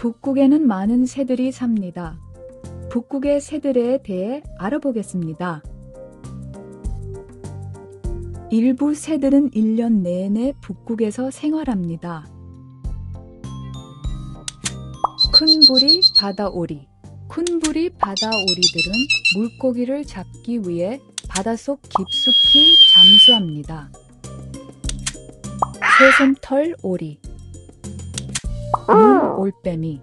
북극에는 많은 새들이 삽니다. 북극의 새들에 대해 알아보겠습니다. 일부 새들은 1년 내내 북극에서 생활합니다. 큰부리 바다오리. 큰부리 바다오리들은 물고기를 잡기 위해 바닷속 깊숙이 잠수합니다. 새솜털 오리. 물올빼미.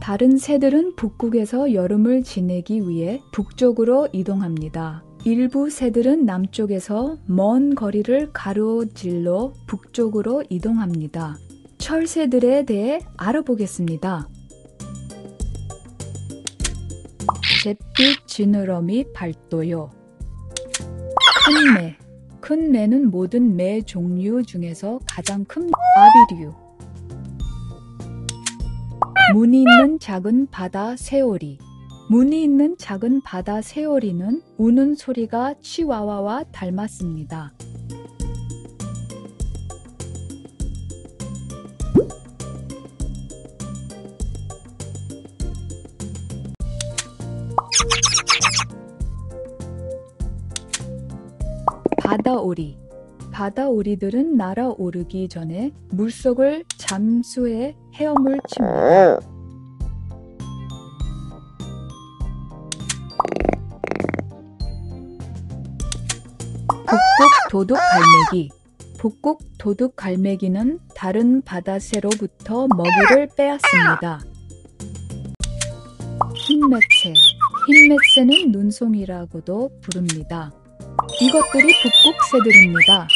다른 새들은 북극에서 여름을 지내기 위해 북쪽으로 이동합니다. 일부 새들은 남쪽에서 먼 거리를 가로질러 북쪽으로 이동합니다. 철새들에 대해 알아보겠습니다. 잿빛 지느러미 발도요. 큰 매. 큰 매는 모든 매 종류 중에서 가장 큰 아비류. 문이 있는 작은 바다 새오리. 문이 있는 작은 바다 새오리는 우는 소리가 치와와와 닮았습니다. 바다오리. 바다오리들은 날아오르기 전에 물속을 잠수해 헤엄을 칩니다. 북극 도둑갈매기. 북극 도둑갈매기는 다른 바다새로부터 먹이를 빼앗습니다. 흰매새. 흰매새는 눈송이라고도 부릅니다. 이것들이 북극새들입니다.